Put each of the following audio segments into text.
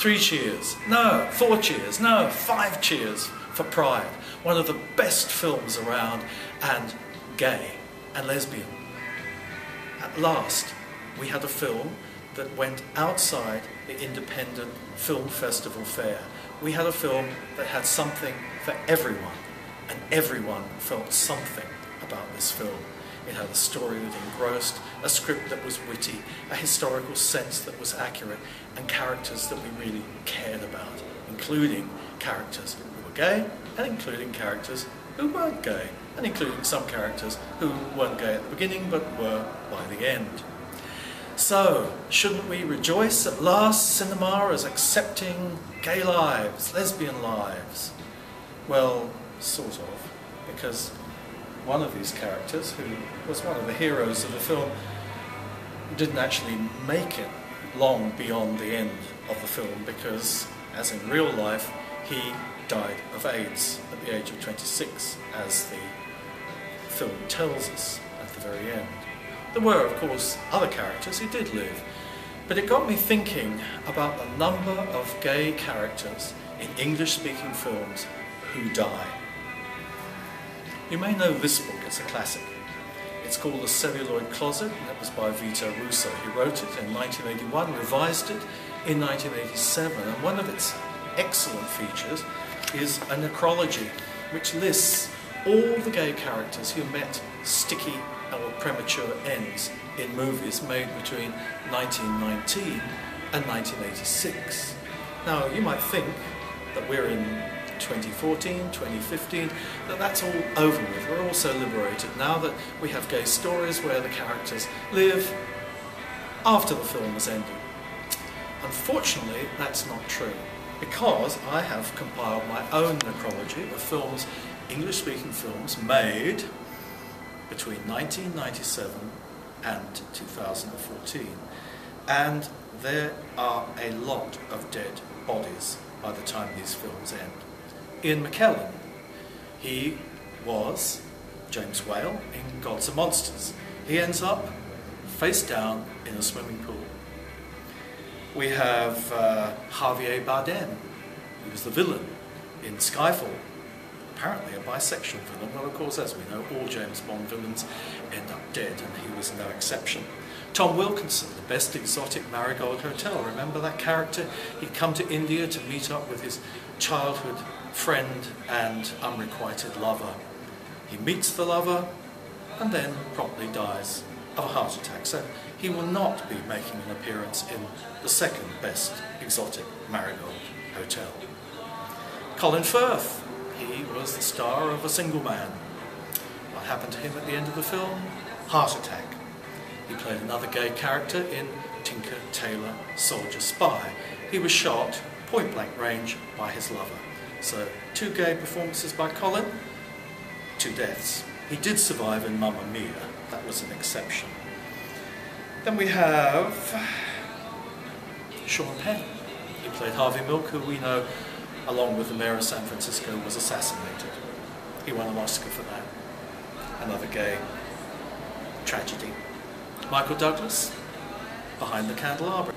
3 cheers, no, 4 cheers, no, 5 cheers for Pride. One of the best films around, and gay and lesbian. At last, we had a film that went outside the independent film festival fair. We had a film that had something for everyone, and everyone felt something about this film. It had a story that engrossed, a script that was witty, a historical sense that was accurate, and characters that we really cared about, including characters who were gay, and including characters who weren't gay, and including some characters who weren't gay at the beginning but were by the end. So, shouldn't we rejoice at last cinema is accepting gay lives, lesbian lives? Well, sort of, because one of these characters, who was one of the heroes of the film, didn't actually make it long beyond the end of the film because, as in real life, he died of AIDS at the age of 26, as the film tells us at the very end. There were, of course, other characters who did live, but it got me thinking about the number of gay characters in English-speaking films who die. You may know this book, it's a classic. It's called The Celluloid Closet, and it was by Vito Russo. He wrote it in 1981, revised it in 1987, and one of its excellent features is a necrology, which lists all the gay characters who met sticky or premature ends in movies made between 1919 and 1986. Now, you might think that we're in 2014, 2015, that that's all over with. We're all so liberated now that we have gay stories where the characters live after the film has ended. Unfortunately, that's not true, because I have compiled my own necrology of films, English-speaking films, made between 1997 and 2014. And there are a lot of dead bodies by the time these films end. Ian McKellen, he was James Whale in Gods and Monsters. He ends up face down in a swimming pool. We have Javier Bardem, who was the villain in Skyfall, apparently a bisexual villain. Well, of course, as we know, all James Bond villains end up dead, and he was no exception. Tom Wilkinson, The Best Exotic Marigold Hotel. Remember that character? He'd come to India to meet up with his childhood friend and unrequited lover. He meets the lover and then promptly dies of a heart attack. So he will not be making an appearance in the second Best Exotic Marigold Hotel. Colin Firth, he was the star of A Single Man. What happened to him at the end of the film? Heart attack. He played another gay character in Tinker Tailor Soldier Spy. He was shot point blank range by his lover. So 2 gay performances by Colin, 2 deaths. He did survive in Mama Mia. That was an exception. Then we have Sean Penn. He played Harvey Milk, who we know, along with the mayor of San Francisco, was assassinated. He won an Oscar for that. Another gay tragedy. Michael Douglas, Behind the Candelabra.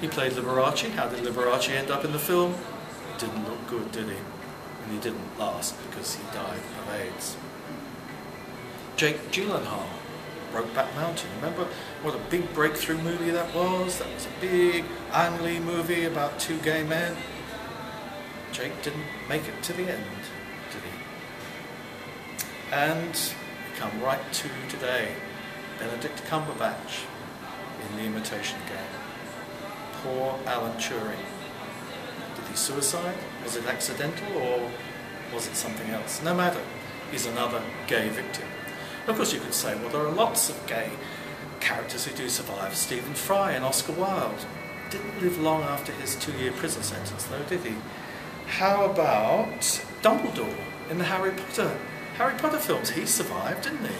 He played Liberace. How did Liberace end up in the film? Didn't look good, did he? And he didn't last because he died of AIDS. Jake Gyllenhaal, Brokeback Mountain. Remember what a big breakthrough movie that was? That was a big Ang Lee movie about 2 gay men. Jake didn't make it to the end, did he? And we come right to today. Benedict Cumberbatch in The Imitation Game. Poor Alan Turing. Did he suicide? Was it accidental or was it something else? No matter, he's another gay victim. Of course you could say, well, there are lots of gay characters who do survive. Stephen Fry and Oscar Wilde didn't live long after his 2-year prison sentence though, did he? How about Dumbledore in the Harry Potter films? He survived, didn't he?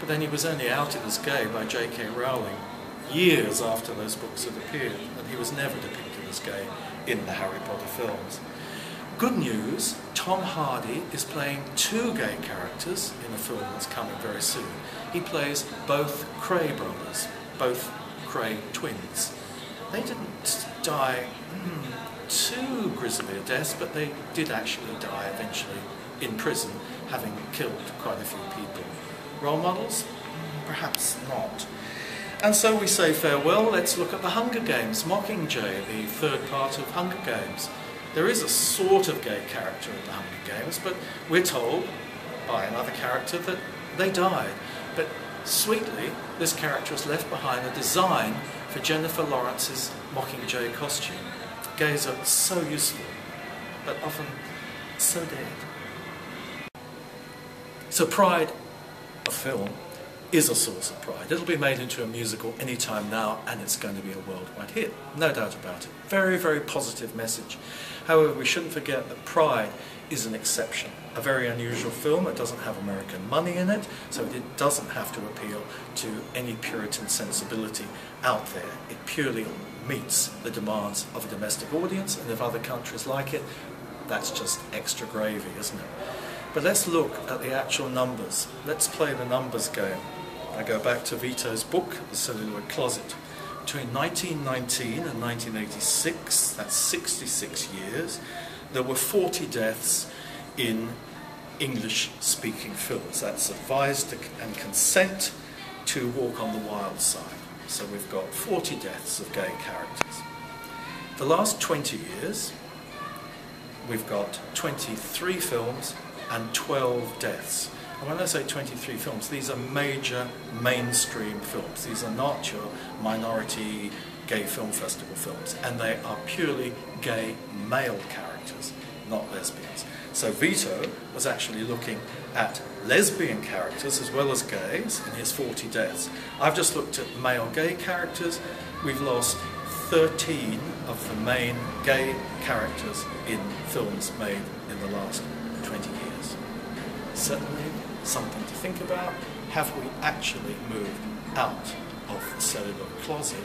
But then he was only outed as gay by J.K. Rowling years after those books had appeared, and he was never depicted as gay in the Harry Potter films. Good news, Tom Hardy is playing 2 gay characters in a film that's coming very soon. He plays both Kray brothers, both Kray twins. They didn't die too grisly a death, but they did actually die eventually in prison, having killed quite a few people. Role models? Perhaps not. And so we say farewell, let's look at The Hunger Games, Mockingjay, the third part of Hunger Games. There is a sort of gay character in The Hunger Games, but we're told by another character that they died. But sweetly, this character has left behind a design for Jennifer Lawrence's Mockingjay costume. Gays are so useful, but often so dead. So pride of film is a source of pride. It'll be made into a musical anytime now, and it's going to be a worldwide hit, no doubt about it. Very, very positive message. However, we shouldn't forget that Pride is an exception. A very unusual film. It doesn't have American money in it, so it doesn't have to appeal to any Puritan sensibility out there. It purely meets the demands of a domestic audience, and if other countries like it, that's just extra gravy, isn't it? But let's look at the actual numbers. Let's play the numbers game. I go back to Vito's book, The Celluloid Closet. Between 1919 and 1986, that's 66 years, there were 40 deaths in English-speaking films. That's Advised and Consent to Walk on the Wild Side. So we've got 40 deaths of gay characters. The last 20 years, we've got 23 films and 12 deaths. And when I say 23 films, these are major mainstream films. These are not your minority gay film festival films. And they are purely gay male characters, not lesbians. So Vito was actually looking at lesbian characters as well as gays in his 40 deaths. I've just looked at male gay characters. We've lost 13 of the main gay characters in films made in the last 20 years. Certainly something to think about. Have we actually moved out of the celluloid closet?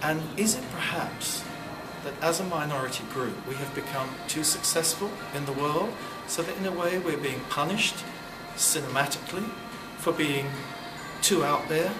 And is it perhaps that as a minority group we have become too successful in the world, so that in a way we're being punished cinematically for being too out there?